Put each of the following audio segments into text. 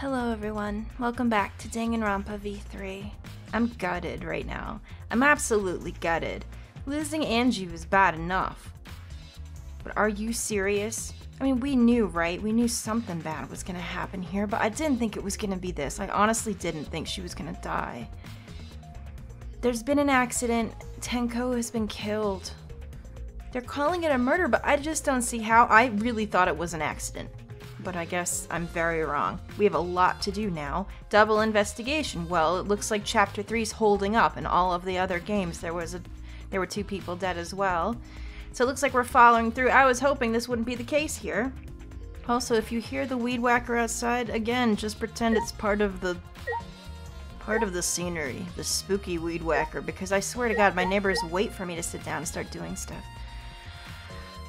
Hello everyone, welcome back to Danganronpa V3. I'm gutted right now. I'm absolutely gutted. Losing Angie was bad enough. But are you serious? I mean, we knew, right? We knew something bad was gonna happen here, but I didn't think it was gonna be this. I honestly didn't think she was gonna die. There's been an accident. Tenko has been killed. They're calling it a murder, but I just don't see how. I really thought it was an accident. But I guess I'm very wrong. We have a lot to do now. Double investigation. Well, it looks like Chapter 3's holding up. In all of the other games, there were two people dead as well. So it looks like we're following through. I was hoping this wouldn't be the case here. Also, if you hear the weed whacker outside, again, just pretend it's part of the scenery. The spooky weed whacker. Because I swear to God, my neighbors wait for me to sit down and start doing stuff.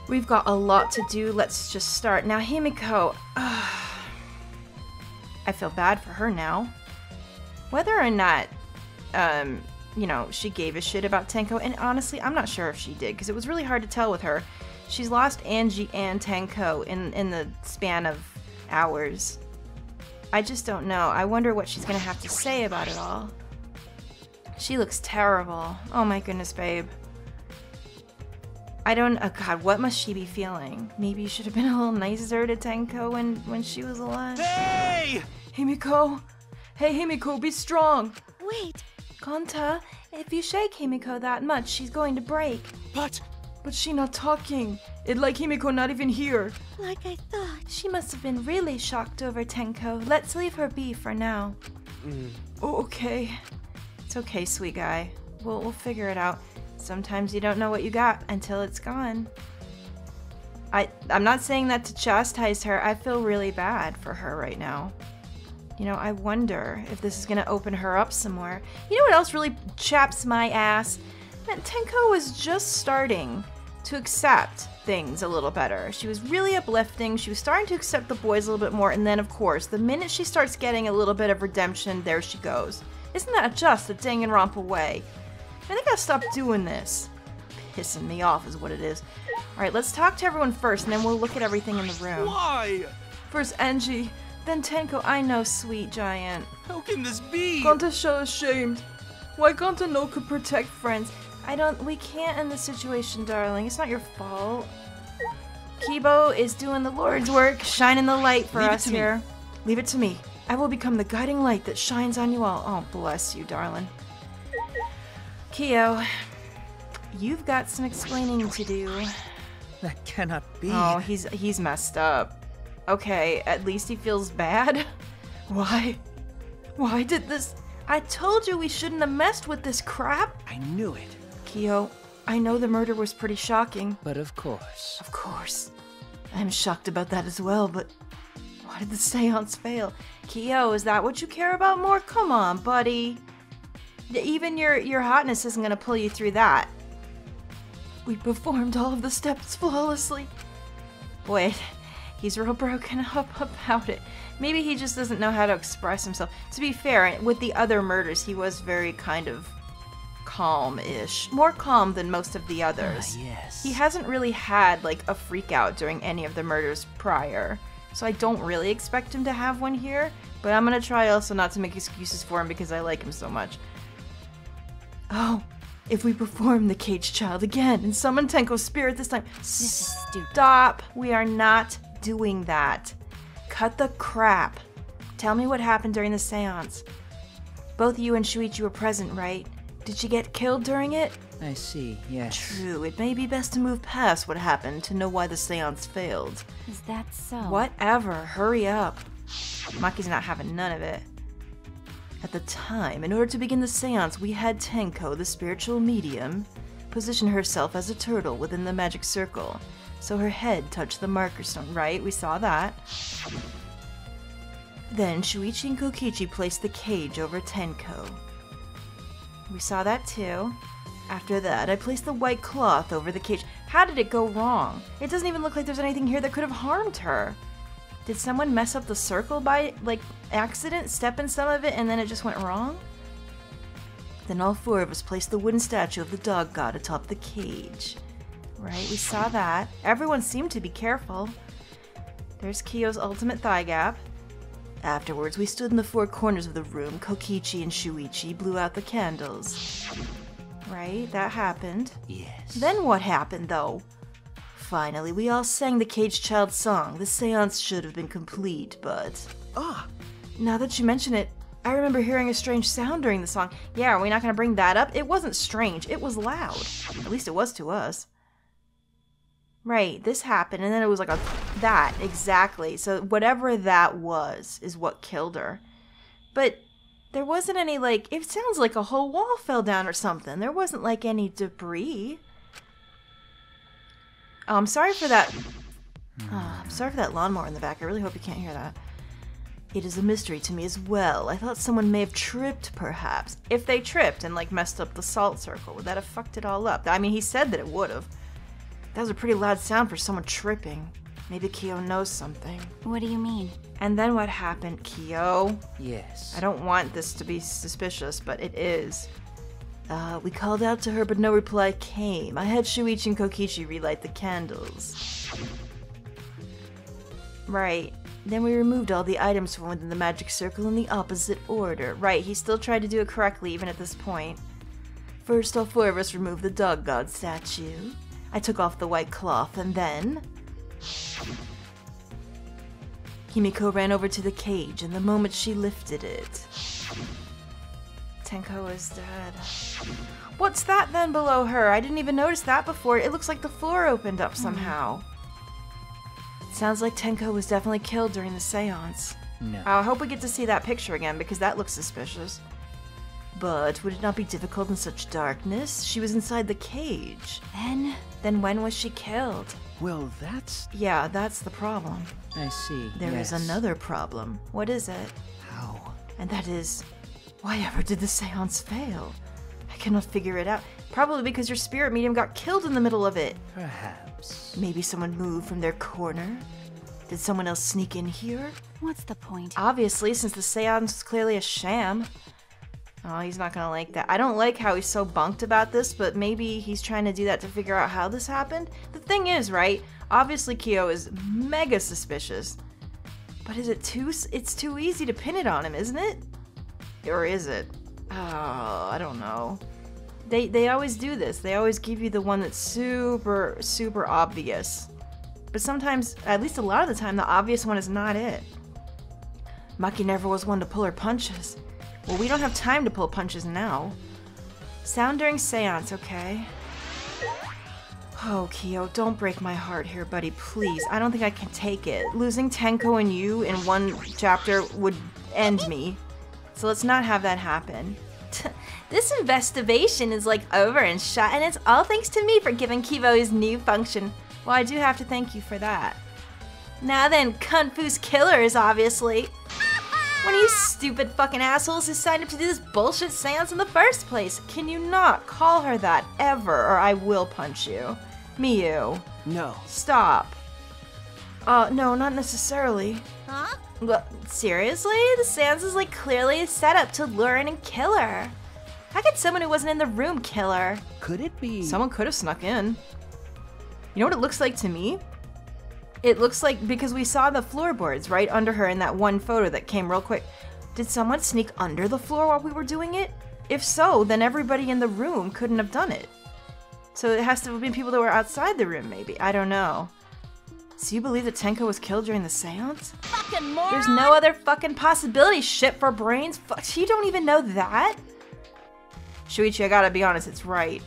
We've got a lot to do, let's just start. Now Himiko, I feel bad for her now. Whether or not, you know, she gave a shit about Tenko, and honestly, I'm not sure if she did, because it was really hard to tell with her. She's lost Angie and Tenko in the span of hours. I just don't know. I wonder what she's gonna have to say about it all. She looks terrible. Oh my goodness, babe. I don't, oh God, what must she be feeling? Maybe you should have been a little nicer to Tenko when she was alive. Hey! Himiko! Hey Himiko, be strong! Wait! Gonta, if you shake Himiko that much, she's going to break. But she not talking. It like Himiko not even here. Like I thought. She must have been really shocked over Tenko. Let's leave her be for now. Oh, okay. It's okay, sweet guy. We'll figure it out. Sometimes you don't know what you got until it's gone. I'm not saying that to chastise her. I feel really bad for her right now. You know, I wonder if this is gonna open her up some more. You know what else really chaps my ass? That Tenko was just starting to accept things a little better. She was really uplifting. She was starting to accept the boys a little bit more. And then, of course, the minute she starts getting a little bit of redemption, there she goes. Isn't that just the Danganronpa way? I think I'll stop doing this. Pissing me off is what it is. Alright, let's talk to everyone first, and then we'll look at everything in the room. Why? First Angie, then Tenko. I know, sweet giant. How can this be? Gonta so ashamed. Why Gonta no could protect friends? We can't end the situation, darling. It's not your fault. Kibo is doing the Lord's work, shining the light for us here. Leave it to me. I will become the guiding light that shines on you all. Oh, bless you, darling. Kyo, you've got some explaining to do. That cannot be. Oh, he's messed up. Okay, at least he feels bad. Why? Why did this? I told you we shouldn't have messed with this crap. I knew it. Kyo, I know the murder was pretty shocking. But of course. Of course. I'm shocked about that as well, but why did the seance fail? Kyo, is that what you care about more? Come on, buddy. Even your hotness isn't going to pull you through that. We performed all of the steps flawlessly. Boy, he's real broken up about it. Maybe he just doesn't know how to express himself. To be fair, with the other murders, he was very kind of calm-ish. More calm than most of the others. Yes. He hasn't really had, like, a freak-out during any of the murders prior. So I don't really expect him to have one here. But I'm going to try also not to make excuses for him because I like him so much. Oh, if we perform the caged child again and summon Tenko's spirit this time. Stop! We are not doing that. Cut the crap. Tell me what happened during the seance. Both you and Shuichi were present, right? Did she get killed during it? I see, yes. True, it may be best to move past what happened to know why the seance failed. Is that so? Whatever, hurry up. Maki's not having none of it. At the time, in order to begin the seance, we had Tenko, the spiritual medium, position herself as a turtle within the magic circle. So her head touched the marker stone, right? We saw that. Then Shuichi and Kokichi placed the cage over Tenko. We saw that too. After that, I placed the white cloth over the cage. How did it go wrong? It doesn't even look like there's anything here that could have harmed her. Did someone mess up the circle by, like, accident, step in some of it, and then it just went wrong? Then all four of us placed the wooden statue of the dog god atop the cage. Right, we saw that. Everyone seemed to be careful. There's Kyo's ultimate thigh gap. Afterwards, we stood in the four corners of the room. Kokichi and Shuichi blew out the candles. Right, that happened. Yes. Then what happened, though? Finally, we all sang the Caged Child song. The seance should have been complete, but... Ah! Oh, now that you mention it, I remember hearing a strange sound during the song. Yeah, are we not gonna bring that up? It wasn't strange, it was loud. At least it was to us. Right, this happened, and then it was like a... That, exactly. So whatever that was is what killed her. But there wasn't any, like... It sounds like a whole wall fell down or something. There wasn't, like, any debris. Oh, I'm sorry for that... Oh, I'm sorry for that lawnmower in the back. I really hope you can't hear that. It is a mystery to me as well. I thought someone may have tripped, perhaps. If they tripped and, like, messed up the salt circle, would that have fucked it all up? I mean, he said that it would have. That was a pretty loud sound for someone tripping. Maybe Kyo knows something. What do you mean? And then what happened, Kyo? Yes. I don't want this to be suspicious, but it is. We called out to her, but no reply came. I had Shuichi and Kokichi relight the candles. Right. Then we removed all the items from within the magic circle in the opposite order. Right, he still tried to do it correctly, even at this point. First, all four of us removed the dog god statue. I took off the white cloth, and then... Himiko ran over to the cage, and the moment she lifted it... Tenko is dead. What's that then below her? I didn't even notice that before. It looks like the floor opened up somehow. It sounds like Tenko was definitely killed during the seance. No. I hope we get to see that picture again, because that looks suspicious. But would it not be difficult in such darkness? She was inside the cage. Then when was she killed? Well, that's... Yeah, that's the problem. I see. There is another problem. What is it? How? And that is... Why ever did the seance fail? I cannot figure it out. Probably because your spirit medium got killed in the middle of it. Perhaps. Maybe someone moved from their corner? Did someone else sneak in here? What's the point? Obviously, since the seance is clearly a sham. Oh, he's not gonna like that. I don't like how he's so bunked about this, but maybe he's trying to do that to figure out how this happened. The thing is, right? Obviously, Kyo is mega suspicious. But is it too... It's too easy to pin it on him, isn't it? Or is it? Oh, I don't know. They always do this. They always give you the one that's super, super obvious. But sometimes, at least a lot of the time, the obvious one is not it. Maki never was one to pull her punches. Well, we don't have time to pull punches now. Sound during seance, okay? Oh, Kyo, don't break my heart here, buddy, please. I don't think I can take it. Losing Tenko and you in one chapter would end me. So let's not have that happen. This investigation is like over and shut, and it's all thanks to me for giving Kivo his new function. Well, I do have to thank you for that. Now then, Kung-Fu's killers, obviously. One of you stupid fucking assholes who signed up to do this bullshit seance in the first place. Can you not call her that ever, or I will punch you. Miu. No. Stop. No, not necessarily. Huh? Well, seriously? The seance is, like, clearly a setup to lure in and kill her. How could someone who wasn't in the room kill her? Could it be? Someone could have snuck in. You know what it looks like to me? It looks like, because we saw the floorboards right under her in that one photo that came real quick. Did someone sneak under the floor while we were doing it? If so, then everybody in the room couldn't have done it. So it has to have been people that were outside the room, maybe. I don't know. So you believe that Tenko was killed during the seance? Fucking moron! There's no other fucking possibility, shit for brains. Fuck, you don't even know that? Shuichi, I gotta be honest, it's right.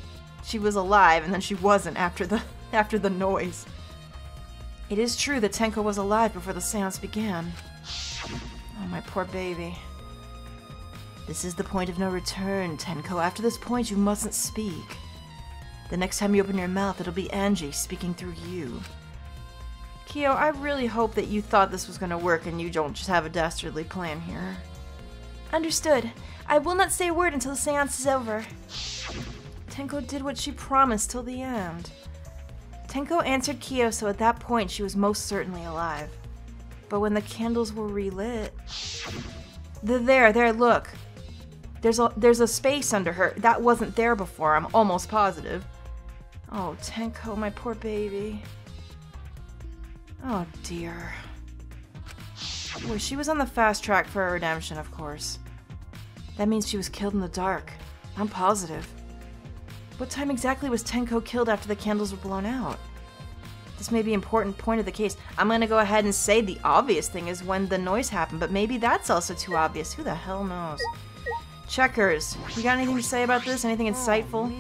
She was alive, and then she wasn't after the noise. It is true that Tenko was alive before the seance began. Oh, my poor baby. This is the point of no return, Tenko. After this point, you mustn't speak. The next time you open your mouth, it'll be Angie speaking through you. Kyo, I really hope that you thought this was going to work and you don't just have a dastardly plan here. Understood. I will not say a word until the seance is over. Tenko did what she promised till the end. Tenko answered Kyo, so at that point she was most certainly alive. But when the candles were relit... There, look. There's a space under her. That wasn't there before, I'm almost positive. Oh, Tenko, my poor baby. Oh, dear. Boy, she was on the fast track for her redemption, of course. That means she was killed in the dark. I'm positive. What time exactly was Tenko killed after the candles were blown out? This may be an important point of the case. I'm gonna go ahead and say the obvious thing is when the noise happened, but maybe that's also too obvious. Who the hell knows? Checkers, you got anything to say about this? Anything insightful?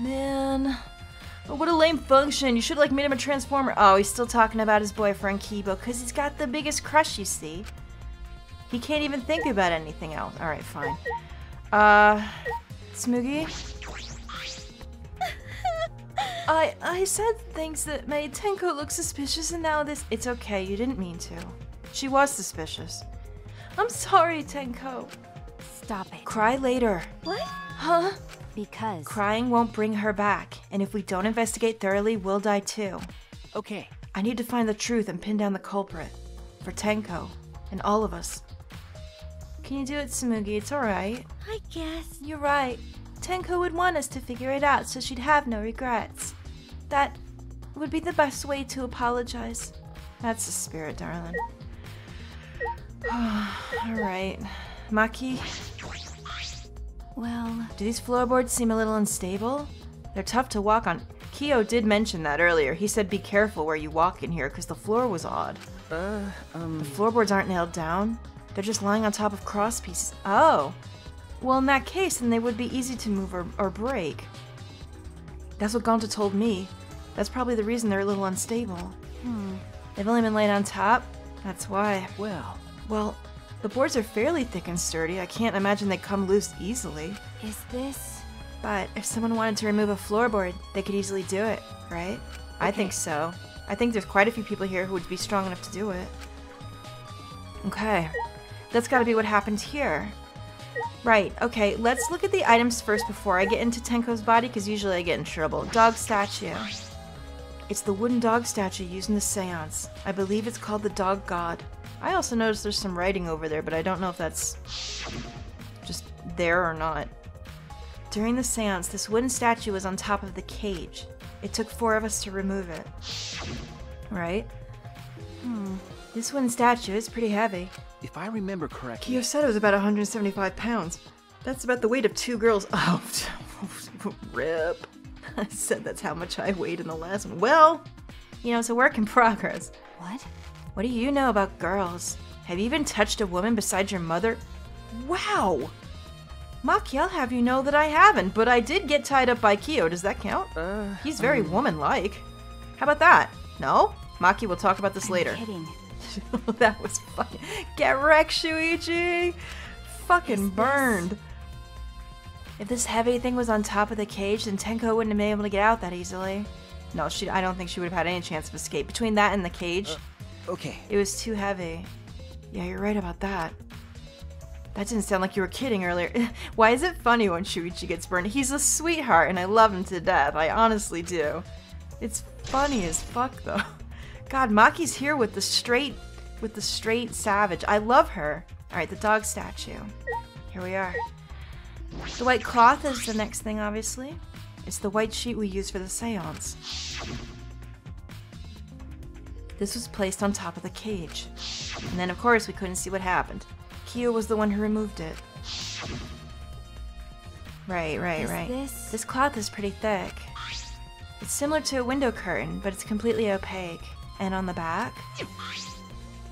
Man. Oh, what a lame function. You should've, like, made him a transformer. Oh, he's still talking about his boyfriend, Kibo, because he's got the biggest crush, you see. He can't even think about anything else. Alright, fine. Tsumugi? I said things that made Tenko look suspicious, and now this— It's okay, you didn't mean to. She was suspicious. I'm sorry, Tenko. Stop it. Cry later. What? Huh? Because... Crying won't bring her back, and if we don't investigate thoroughly, we'll die too. Okay. I need to find the truth and pin down the culprit. For Tenko. And all of us. Can you do it, Tsumugi? It's alright. I guess. You're right. Tenko would want us to figure it out so she'd have no regrets. That would be the best way to apologize. That's the spirit, darling. Alright. Maki? Well... Do these floorboards seem a little unstable? They're tough to walk on. Kyo did mention that earlier. He said be careful where you walk in here because the floor was odd. The floorboards aren't nailed down. They're just lying on top of cross pieces. Oh! Well, in that case, then they would be easy to move or break. That's what Gonta told me. That's probably the reason they're a little unstable. They've only been laid on top? That's why. Well, the boards are fairly thick and sturdy. I can't imagine they come loose easily. Is this... But if someone wanted to remove a floorboard, they could easily do it, right? Okay. I think so. I think there's quite a few people here who would be strong enough to do it. Okay. That's gotta be what happened here. Right, okay, let's look at the items first before I get into Tenko's body, because usually I get in trouble. Dog statue. It's the wooden dog statue used in the seance. I believe it's called the Dog God. I also noticed there's some writing over there, but I don't know if that's just there or not. During the seance, this wooden statue was on top of the cage. It took 4 of us to remove it. Right? This wooden statue is pretty heavy. If I remember correctly... Kyo said it was about 175 pounds. That's about the weight of 2 girls. Oh, rip. I said that's how much I weighed in the last one. Well, you know, it's a work in progress. What? What do you know about girls? Have you even touched a woman besides your mother? Wow! Maki, I'll have you know that I haven't, but I did get tied up by Kyo. Does that count? He's very woman-like. How about that? No? Maki, we'll talk about this later. Kidding. That was fucking— Get wrecked, Shuichi! Fucking burned. If this heavy thing was on top of the cage, then Tenko wouldn't have been able to get out that easily. No, I don't think she would have had any chance of escape. Between that and the cage, it was too heavy. Yeah, you're right about that. That didn't sound like you were kidding earlier. Why is it funny when Shuichi gets burned? He's a sweetheart, and I love him to death. I honestly do. It's funny as fuck, though. God, Maki's here with the straight savage. I love her. Alright, the dog statue. Here we are. The white cloth is the next thing, obviously. It's the white sheet we use for the seance. This was placed on top of the cage. And then, of course, we couldn't see what happened. Kyo was the one who removed it. Right. This cloth is pretty thick. It's similar to a window curtain, but it's completely opaque. And on the back?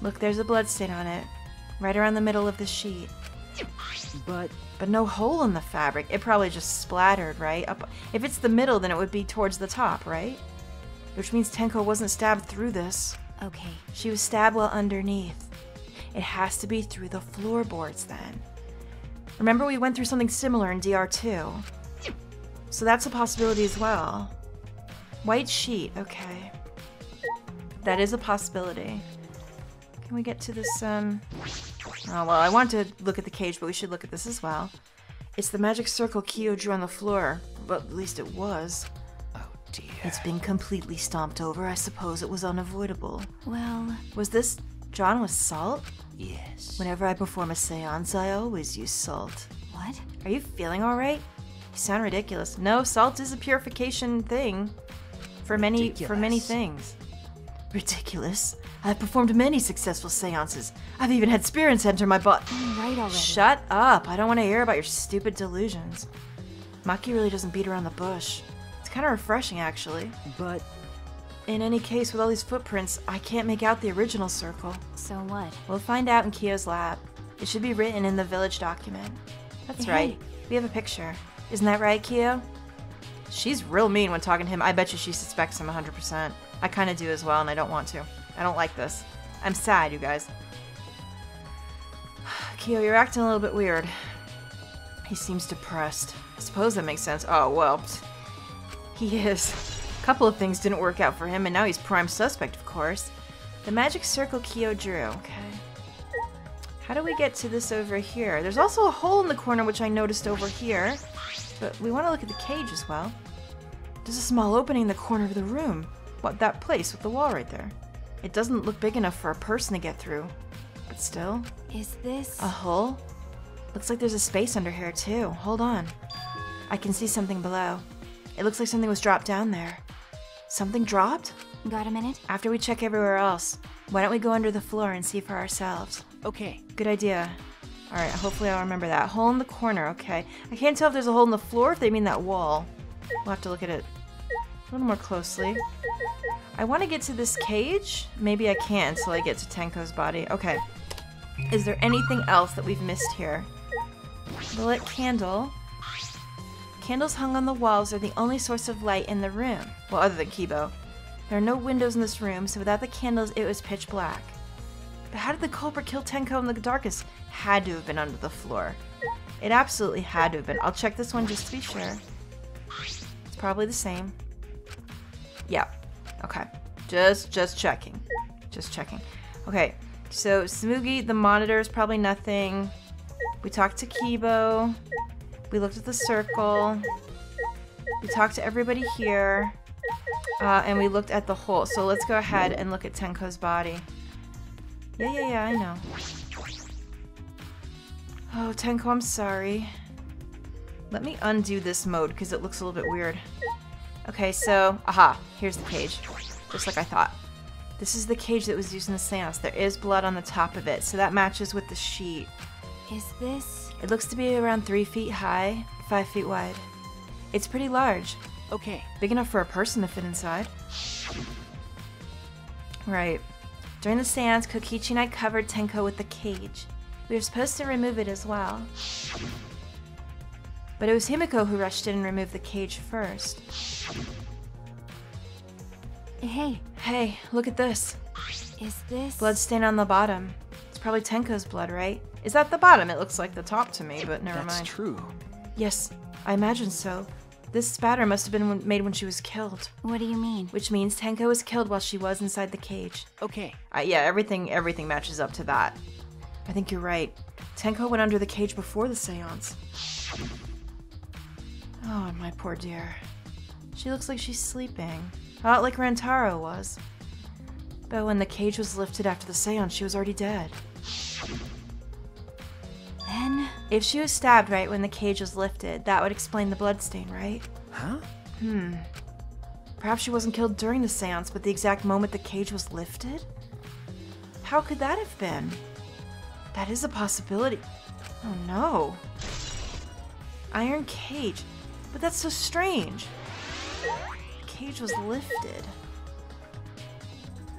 Look, there's a blood stain on it. Right around the middle of the sheet. But no hole in the fabric. It probably just splattered, right? If it's the middle, then it would be towards the top, right? Which means Tenko wasn't stabbed through this. Okay. She was stabbed while underneath. It has to be through the floorboards, then. Remember we went through something similar in DR2. So that's a possibility as well. White sheet, okay. That is a possibility. Can we get to this, Oh, well, I want to look at the cage, but we should look at this as well. It's the magic circle Kyo drew on the floor. But at least it was. Oh, dear. It's been completely stomped over. I suppose it was unavoidable. Well... Was this drawn with salt? Yes. Whenever I perform a seance, I always use salt. What? Are you feeling alright? You sound ridiculous. No, salt is a purification thing. For many things. Ridiculous. I've performed many successful seances. I've even had spirits enter my body. Right already. Shut up. I don't want to hear about your stupid delusions. Maki really doesn't beat around the bush. It's kind of refreshing, actually. But... in any case, with all these footprints, I can't make out the original circle. So what? We'll find out in Kyo's lab. It should be written in the village document. That's right. We have a picture. Isn't that right, Kyo? She's real mean when talking to him. I bet you she suspects him 100%. I kind of do as well, and I don't want to. I don't like this. I'm sad, you guys. Kyo, you're acting a little bit weird. He seems depressed. I suppose that makes sense. Oh, well. He is. A couple of things didn't work out for him, and now he's prime suspect, of course. The magic circle Kyo drew. Okay. How do we get to this over here? There's also a hole in the corner, which I noticed over here. But we want to look at the cage as well. There's a small opening in the corner of the room. What, that place with the wall right there. It doesn't look big enough for a person to get through. But still... is this... a hole? Looks like there's a space under here, too. Hold on. I can see something below. It looks like something was dropped down there. Something dropped? Got a minute? After we check everywhere else, why don't we go under the floor and see for ourselves? Okay. Good idea. Alright, hopefully I'll remember that. Hole in the corner, okay. I can't tell if there's a hole in the floor, if they mean that wall. We'll have to look at it a little more closely. I want to get to this cage. Maybe I can't until I get to Tenko's body. Okay. Is there anything else that we've missed here? Bullet candle. Candles hung on the walls are the only source of light in the room. Well, other than Kibo. There are no windows in this room, so without the candles, it was pitch black. But how did the culprit kill Tenko in the darkest? Had to have been under the floor. It absolutely had to have been. I'll check this one just to be sure. It's probably the same. Yeah. Okay. Just checking. Just checking. Okay. So, Tsumugi, the monitor is probably nothing. We talked to Kibo. We looked at the circle. We talked to everybody here. And we looked at the hole. So let's go ahead and look at Tenko's body. Yeah, I know. Oh, Tenko, I'm sorry. Let me undo this mode, because it looks a little bit weird. Okay, so, aha, here's the cage. Just like I thought. This is the cage that was used in the seance. There is blood on the top of it, so that matches with the sheet. Is this... it looks to be around 3 feet high, 5 feet wide. It's pretty large. Okay. Big enough for a person to fit inside. Right. During the seance, Kokichi and I covered Tenko with the cage. We were supposed to remove it as well. But it was Himiko who rushed in and removed the cage first. Hey, look at this. Is this... blood stain on the bottom. It's probably Tenko's blood, right? Is that the bottom? It looks like the top to me, but never mind. That's true. Yes, I imagine so. This spatter must have been made when she was killed. What do you mean? Which means Tenko was killed while she was inside the cage. Okay. Yeah, everything matches up to that. I think you're right. Tenko went under the cage before the seance. Oh, my poor dear. She looks like she's sleeping. A lot like Rantaro was. But when the cage was lifted after the seance, she was already dead. Then? If she was stabbed right when the cage was lifted, that would explain the bloodstain, right? Huh? Perhaps she wasn't killed during the seance, but the exact moment the cage was lifted? How could that have been? That is a possibility. Oh no. Iron cage. But that's so strange. The cage was lifted.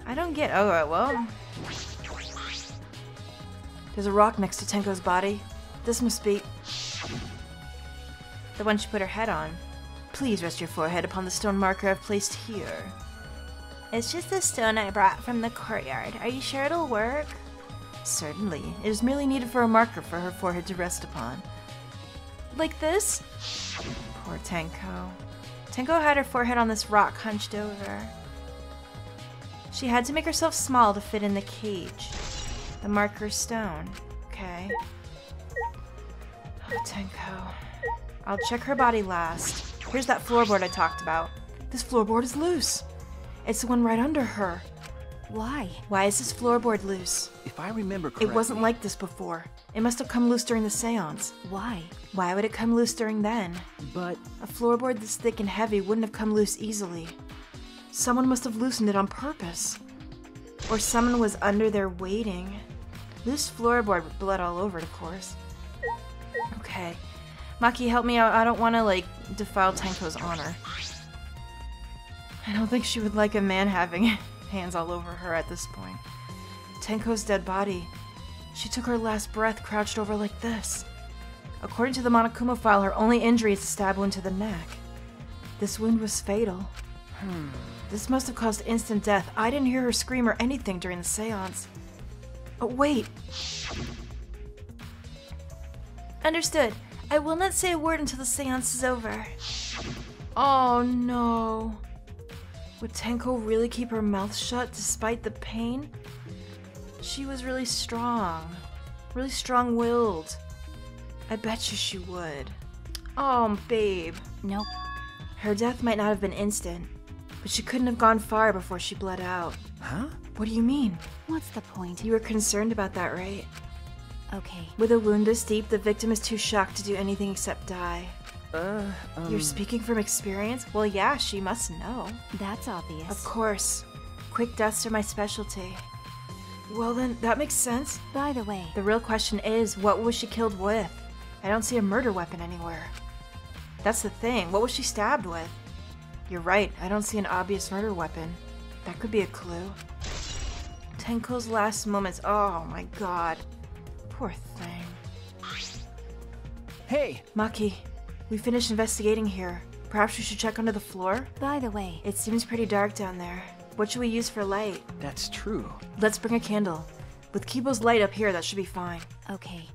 I don't get... oh, well... there's a rock next to Tenko's body. This must be... the one she put her head on. Please rest your forehead upon the stone marker I've placed here. It's just a stone I brought from the courtyard. Are you sure it'll work? Certainly. It is merely needed for a marker for her forehead to rest upon. Like this? Poor Tenko. Tenko had her forehead on this rock hunched over. She had to make herself small to fit in the cage. The marker stone. Okay. Oh, Tenko. I'll check her body last. Here's that floorboard I talked about. This floorboard is loose. It's the one right under her. Why? Why is this floorboard loose? If I remember correctly... it wasn't like this before. It must have come loose during the seance. Why? Why would it come loose during then? But... a floorboard this thick and heavy wouldn't have come loose easily. Someone must have loosened it on purpose. or someone was under there waiting. Loose floorboard with blood all over it, of course. Okay. Maki, help me out. I don't want to, like, defile Tenko's honor. I don't think she would like a man having hands all over her at this point. Tenko's dead body. She took her last breath crouched over like this. According to the Monokuma file, her only injury is a stab wound to the neck. This wound was fatal. This must have caused instant death. I didn't hear her scream or anything during the seance. But wait. Understood. I will not say a word until the seance is over. Oh no. Would Tenko really keep her mouth shut despite the pain? She was really strong. Really strong-willed. I bet you she would. Oh, babe. Nope. Her death might not have been instant, but she couldn't have gone far before she bled out. Huh? What do you mean? What's the point? You were concerned about that, right? Okay. With a wound this deep, the victim is too shocked to do anything except die. You're speaking from experience? Well, yeah, she must know. That's obvious. Of course. Quick deaths are my specialty. Well then, that makes sense. By the way, the real question is, what was she killed with? I don't see a murder weapon anywhere. That's the thing. What was she stabbed with? You're right. I don't see an obvious murder weapon. That could be a clue. Tenko's last moments. Oh my god. Poor thing. Hey! Maki, we finished investigating here. Perhaps we should check under the floor? By the way, it seems pretty dark down there. What should we use for light? That's true. Let's bring a candle. With Kibo's light up here, that should be fine. Okay.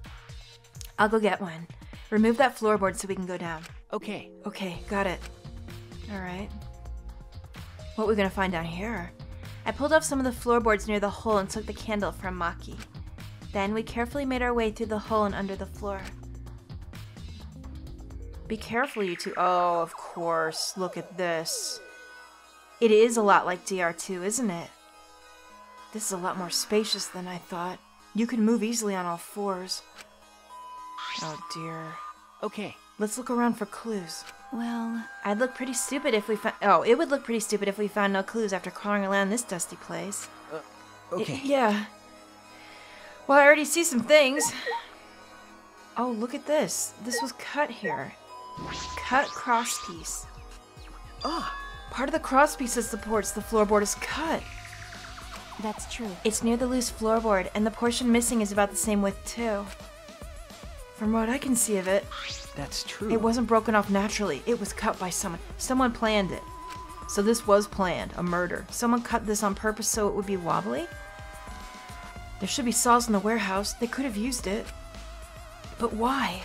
I'll go get one. Remove that floorboard so we can go down. Okay. Okay, got it. Alright. What are we gonna find down here? I pulled off some of the floorboards near the hole and took the candle from Maki. Then we carefully made our way through the hole and under the floor. Be careful, you two. Oh, of course. Look at this. It is a lot like DR2, isn't it? This is a lot more spacious than I thought. You can move easily on all fours. Oh dear. Okay. Let's look around for clues. Well, I'd look pretty stupid if we found... Oh, it would look pretty stupid if we found no clues after crawling around this dusty place. Okay. Yeah. Well, I already see some things. Oh, look at this. This was cut here. Cut crosspiece. Oh, part of the crosspiece that supports the floorboard is cut. That's true. It's near the loose floorboard, and the portion missing is about the same width, too. From what I can see of it... That's true. It wasn't broken off naturally. It was cut by someone. Someone planned it. So this was planned. A murder. Someone cut this on purpose so it would be wobbly? There should be saws in the warehouse. They could have used it. But why?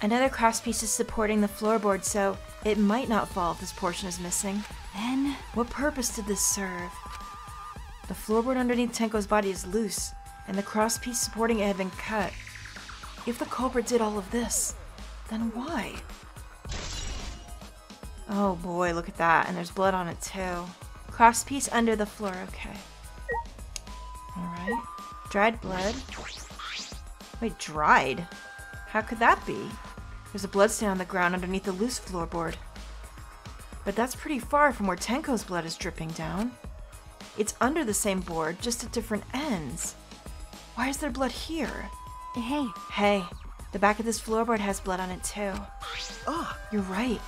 Another crosspiece is supporting the floorboard, so it might not fall if this portion is missing. Then, what purpose did this serve? The floorboard underneath Tenko's body is loose, and the crosspiece supporting it had been cut. If the culprit did all of this, then why? Oh boy, look at that. And there's blood on it too. Crosspiece under the floor, okay. Alright. Dried blood. Wait, dried? How could that be? There's a blood stain on the ground underneath the loose floorboard. But that's pretty far from where Tenko's blood is dripping down. It's under the same board, just at different ends. Why is there blood here? Hey. Hey, the back of this floorboard has blood on it too. Oh, you're right.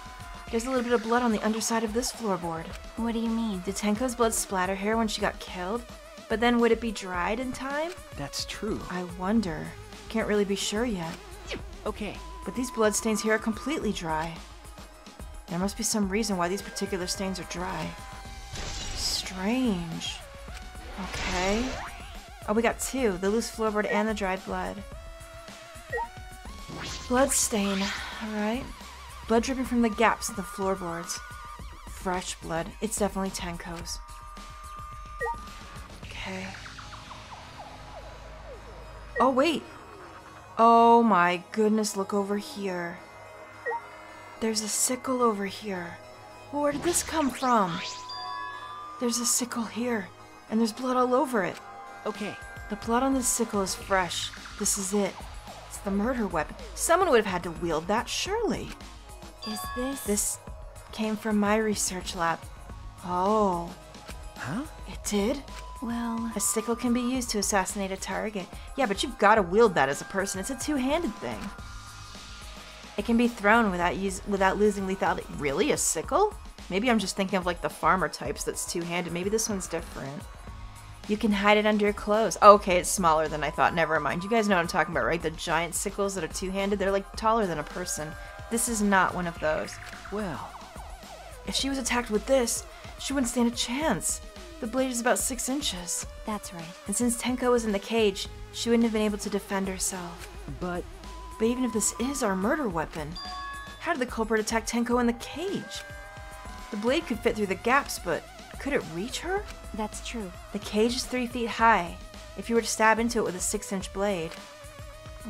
There's a little bit of blood on the underside of this floorboard. What do you mean? Did Tenko's blood splatter here when she got killed? But then would it be dried in time? That's true. I wonder. Can't really be sure yet. Okay. But these blood stains here are completely dry. There must be some reason why these particular stains are dry. Strange. Okay. Oh, we got two. The loose floorboard and the dried blood. Blood stain. Alright. Blood dripping from the gaps in the floorboards. Fresh blood. It's definitely Tenko's. Okay. Oh, wait. Oh my goodness, look over here. There's a sickle over here. Well, where did this come from? There's a sickle here, and there's blood all over it. Okay. The blood on this sickle is fresh. This is it. It's the murder weapon. Someone would have had to wield that, surely. Is this... This came from my research lab. Oh. Huh? It did? Well... A sickle can be used to assassinate a target. Yeah, but you've got to wield that as a person. It's a two-handed thing. It can be thrown without losing lethality. Really? A sickle? Maybe I'm just thinking of like the farmer types that's two-handed. Maybe this one's different. You can hide it under your clothes. Oh, okay, it's smaller than I thought. Never mind. You guys know what I'm talking about, right? The giant sickles that are two-handed. They're like taller than a person. This is not one of those. Well, if she was attacked with this, she wouldn't stand a chance. The blade is about 6 inches. That's right. And since Tenko was in the cage, she wouldn't have been able to defend herself. But even if this is our murder weapon, how did the culprit attack Tenko in the cage? The blade could fit through the gaps, but could it reach her? That's true. The cage is 3 feet high. If you were to stab into it with a 6-inch blade,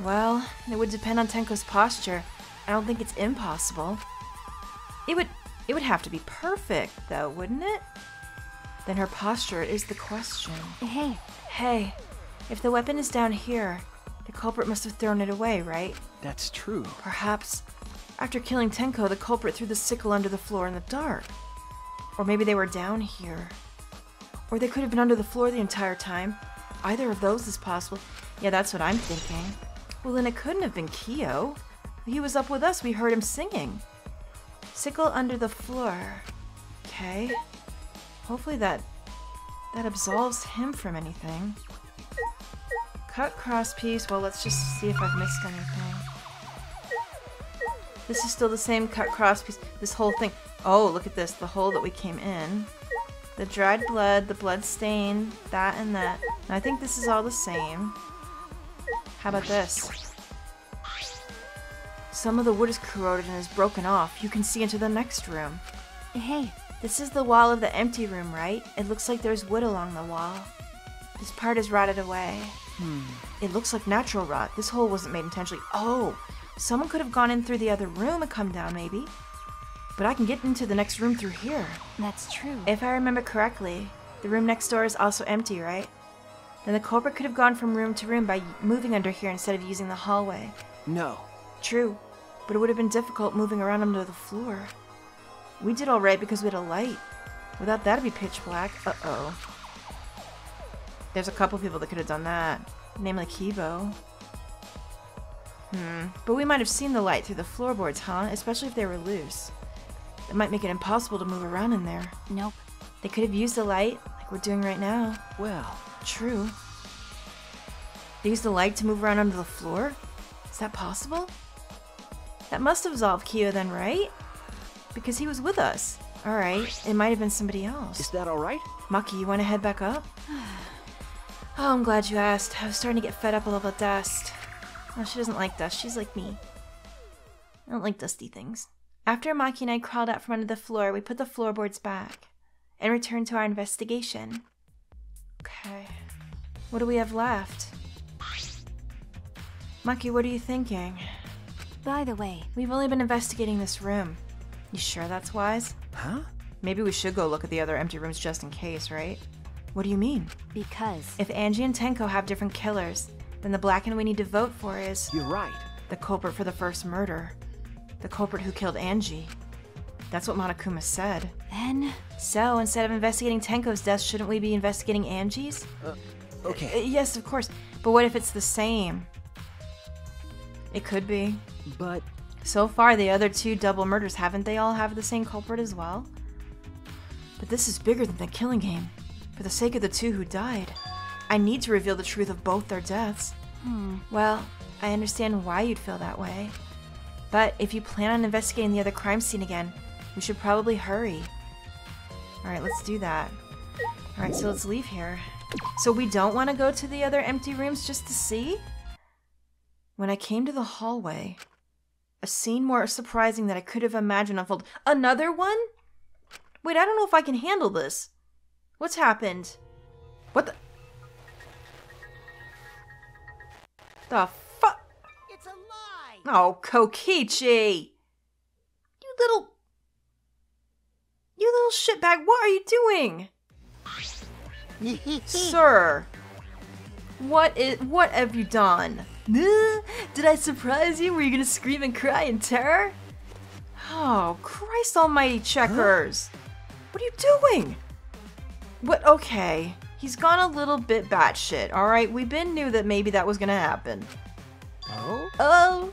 well, it would depend on Tenko's posture. I don't think it's impossible. It would have to be perfect, though, wouldn't it? Then her posture is the question. Hey, if the weapon is down here, the culprit must have thrown it away, right? That's true. Perhaps after killing Tenko, the culprit threw the sickle under the floor in the dark. Or maybe they were down here. Or they could have been under the floor the entire time. Either of those is possible. Yeah, that's what I'm thinking. Well, then it couldn't have been Kyo. He was up with us. We heard him singing. Sickle under the floor. Okay. Hopefully that absolves him from anything. Cut crosspiece. Well, let's just see if I've missed anything. This is still the same cut crosspiece. This whole thing. Oh, look at this. The hole that we came in. The dried blood, the blood stain, that and that. And I think this is all the same. How about this? Some of the wood is corroded and is broken off. You can see into the next room. Hey, this is the wall of the empty room, right? It looks like there's wood along the wall. This part is rotted away. It looks like natural rot. This hole wasn't made intentionally. Oh, someone could have gone in through the other room and come down, maybe. But I can get into the next room through here. That's true. If I remember correctly, the room next door is also empty, right? Then the culprit could have gone from room to room by moving under here instead of using the hallway. No. True. But it would have been difficult moving around under the floor. We did all right because we had a light. Without that, it'd be pitch black. Uh-oh. There's a couple people that could have done that. Namely Kibo. But we might have seen the light through the floorboards, huh? Especially if they were loose. That might make it impossible to move around in there. Nope. They could have used the light, like we're doing right now. Well, true. They used the light to move around under the floor? Is that possible? That must absolve Kyo then, right? Because he was with us. Alright, it might have been somebody else. Is that alright? Maki, you want to head back up? Oh, I'm glad you asked. I was starting to get fed up a little bit dust. Oh, she doesn't like dust. She's like me. I don't like dusty things. After Maki and I crawled out from under the floor, we put the floorboards back and returned to our investigation. Okay. What do we have left? Maki, what are you thinking? By the way, we've only been investigating this room. You sure that's wise? Huh? Maybe we should go look at the other empty rooms just in case, right? What do you mean? Because if Angie and Tenko have different killers, then the Blacken we need to vote for is... You're right. The culprit for the first murder. The culprit who killed Angie. That's what Monokuma said. Then? So, instead of investigating Tenko's death, shouldn't we be investigating Angie's? Okay. Yes, of course. But what if it's the same? It could be. But... So far, the other two double murders, haven't they all have the same culprit as well? But this is bigger than the killing game. For the sake of the two who died, I need to reveal the truth of both their deaths. Well, I understand why you'd feel that way. But if you plan on investigating the other crime scene again, we should probably hurry. Alright, let's do that. Alright, so let's leave here. So we don't want to go to the other empty rooms just to see? When I came to the hallway, a scene more surprising than I could have imagined unfolded. Another one? Wait, I don't know if I can handle this. What's happened? What the? The fuck? It's a lie! Oh, Kokichi! You little shitbag, what are you doing? Sir! What have you done? Did I surprise you? Were you gonna scream and cry in terror? Oh, Christ almighty checkers! Huh? What are you doing? What? Okay. He's gone a little bit batshit, alright? We been knew that maybe that was gonna happen. Oh? Oh!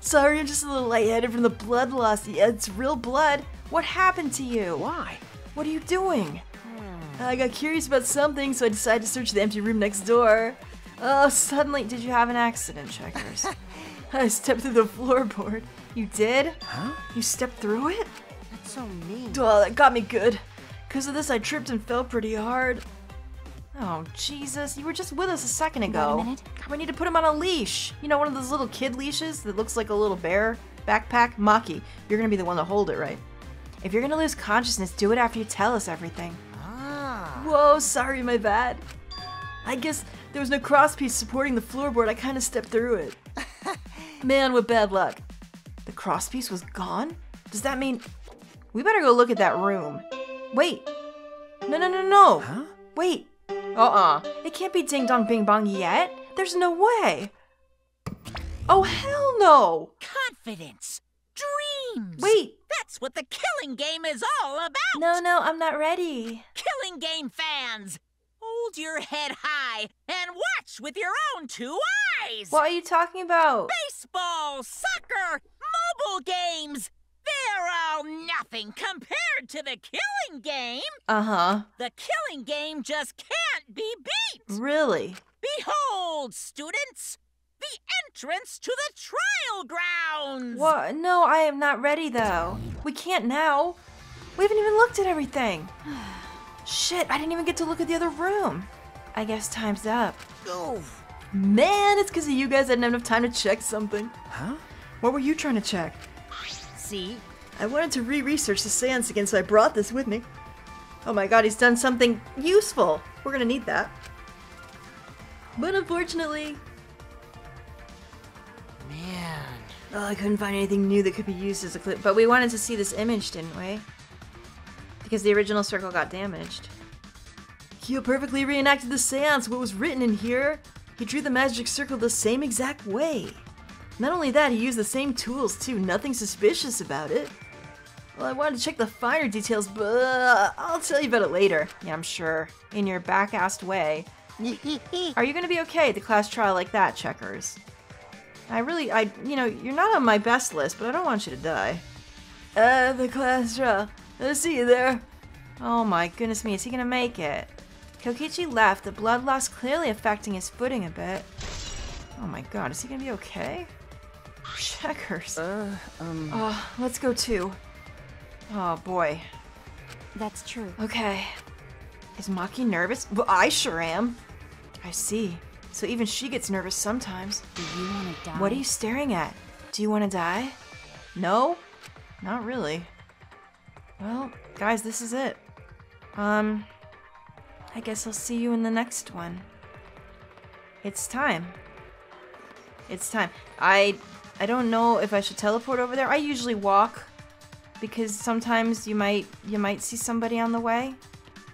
Sorry, I'm just a little lightheaded from the blood loss. Yeah, it's real blood. What happened to you? Why? What are you doing? I got curious about something, so I decided to search the empty room next door. Oh, suddenly, did you have an accident, Checkers? I stepped through the floorboard. You did? Huh? You stepped through it? That's so mean. Oh, that got me good. Because of this, I tripped and fell pretty hard. Oh, Jesus, you were just with us a second ago. Wait a minute. We need to put him on a leash. You know, one of those little kid leashes that looks like a little bear backpack? Maki, you're gonna be the one to hold it, right? If you're gonna lose consciousness, do it after you tell us everything. Whoa, sorry, my bad. I guess there was no crosspiece supporting the floorboard. I kind of stepped through it. Man, what bad luck. The crosspiece was gone? Does that mean... We better go look at that room. Wait. No, no, no, no. Huh? Wait. Uh-uh. It can't be Ding Dong Bing Bong yet. There's no way. Oh, hell no. Confidence. Dreams. Wait. That's what the killing game is all about. No, no, I'm not ready. Killing game fans, hold your head high and watch with your own two eyes. What are you talking about? Baseball, soccer, mobile games. They're all nothing compared to the killing game. Uh-huh. The killing game just can't be beat. Really? Behold, students. The entrance to the trial grounds! What? No, I am not ready, though. We can't now. We haven't even looked at everything. Shit, I didn't even get to look at the other room. I guess time's up. Oof. Man, it's because you guys hadn't had enough time to check something. Huh? What were you trying to check? See? I wanted to re-research the seance again, so I brought this with me. Oh my god, he's done something useful. We're gonna need that. But unfortunately... Man. Oh, I couldn't find anything new that could be used as a clip, but we wanted to see this image, didn't we? Because the original circle got damaged. Kyo perfectly reenacted the seance, what was written in here. He drew the magic circle the same exact way. Not only that, he used the same tools too, nothing suspicious about it. Well, I wanted to check the finer details, but I'll tell you about it later. Yeah, I'm sure. In your back-assed way. Are you gonna be okay at the class trial like that, Checkers? I, you know, you're not on my best list, but I don't want you to die. The class trial. I'll see you there. Oh my goodness me, is he gonna make it? Kokichi left, the blood loss clearly affecting his footing a bit. Oh my god, is he gonna be okay? Checkers. Oh, let's go too. Oh boy. That's true. Okay. Is Maki nervous? Well, I sure am. I see. So even she gets nervous sometimes. Do you want to die? What are you staring at? Do you want to die? No? Not really. Well, guys, this is it. I guess I'll see you in the next one. It's time. It's time. I don't know if I should teleport over there. I usually walk because sometimes you might see somebody on the way.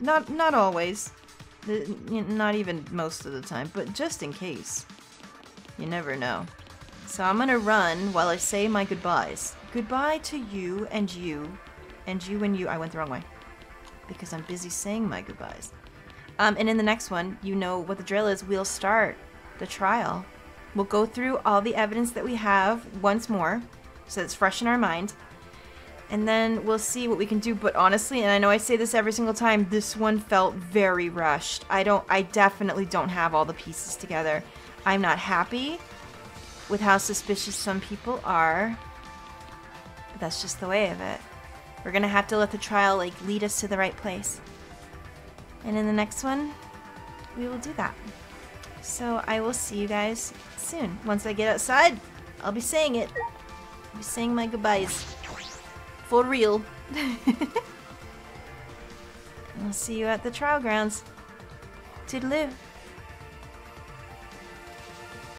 Not always. Not even most of the time, but just in case. You never know. So I'm gonna run while I say my goodbyes. Goodbye to you and you, and you and you. I went the wrong way. Because I'm busy saying my goodbyes. And in the next one, you know what the drill is. We'll start the trial. We'll go through all the evidence that we have once more, so it's fresh in our mind. And then we'll see what we can do, but honestly, and I know I say this every single time, this one felt very rushed. I definitely don't have all the pieces together. I'm not happy with how suspicious some people are, but that's just the way of it. We're gonna have to let the trial, like, lead us to the right place. And in the next one, we will do that. So I will see you guys soon. Once I get outside, I'll be saying it. I'll be saying my goodbyes. For real. I'll see you at the trial grounds. Toodaloo.